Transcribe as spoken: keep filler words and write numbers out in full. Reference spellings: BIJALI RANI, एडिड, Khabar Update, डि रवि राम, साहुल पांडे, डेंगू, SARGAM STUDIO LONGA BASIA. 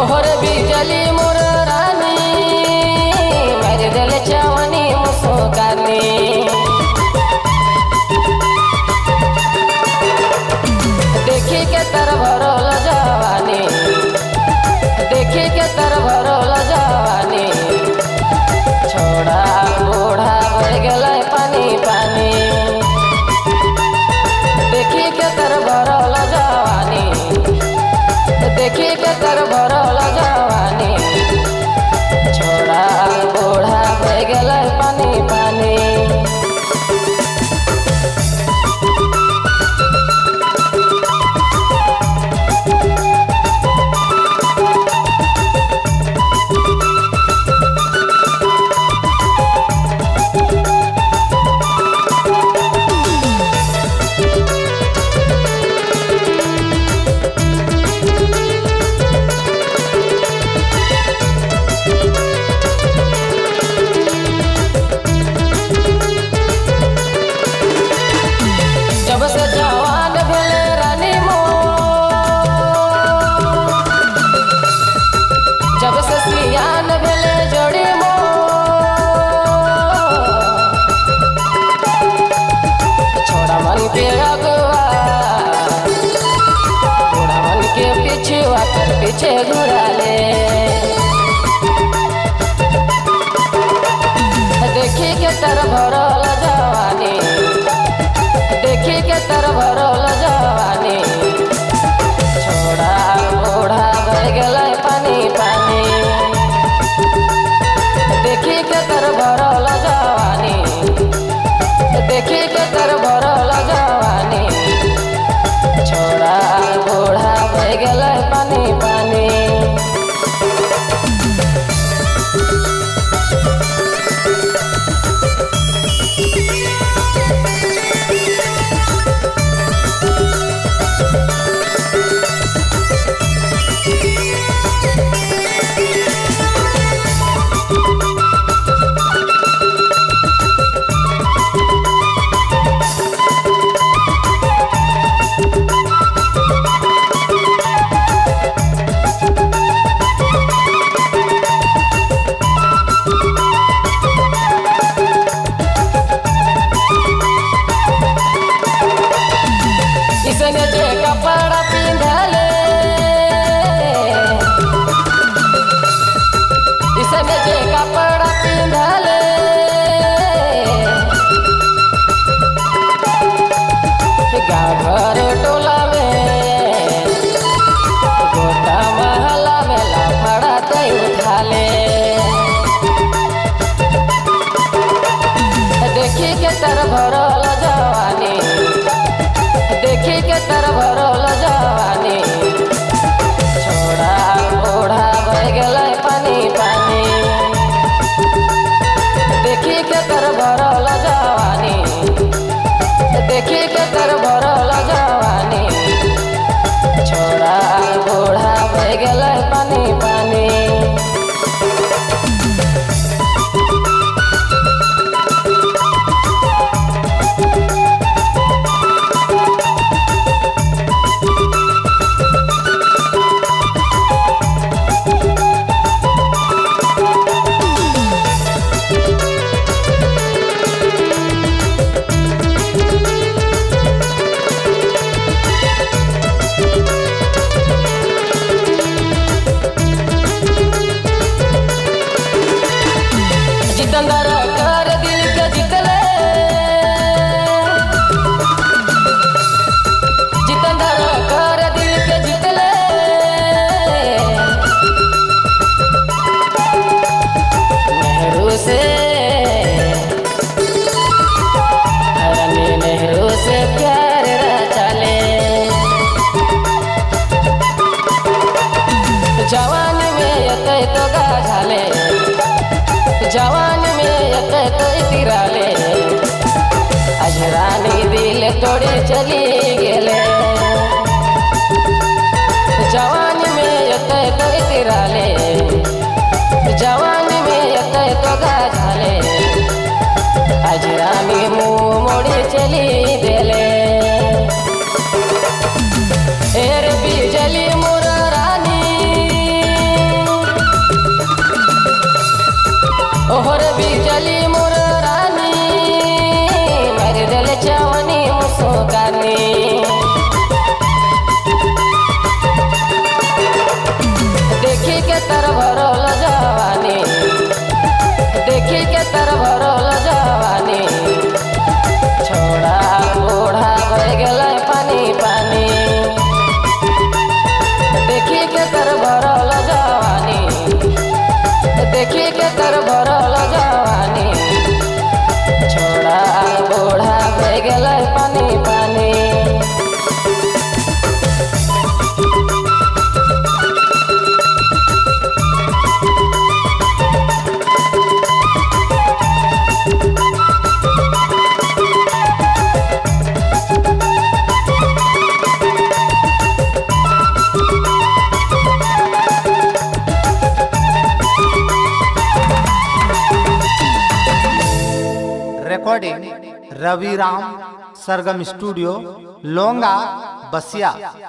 ओहर भी चली मोर रानी मेरे दिल चवनी मुस्कानी देखी के तर भरोल जवानी देखी के तर भरोल जवानी छोड़ा बूढ़ा भर गल पानी पानी देखी के तर भरोल जवानी देखी के तर भरोल जवानी छोड़ा बूढ़ा भर गल पानी पानी। पीछे घुरा ले देखी के तर भरोल जवानी देखी के तर भरोल जवानी छोड़ा बूढ़ा भर गल पानी पानी देखी के तर भरोल जवानी देखी के तर भरोल जवानी छोड़ा बूढ़ा भर गल पानी पानी। तोड़े चली गेले जवान में यते तो तिराले जवान में यते तो गाले अजरानी मुँह मोड़े चली देले एर बिजली मोर रानी देखे के तर भरल जवानी छोड़ा बूढ़ा भे गेल पानी पानी। रिकॉर्डिंग डि रवि राम सरगम स्टूडियो लोंगा बसिया।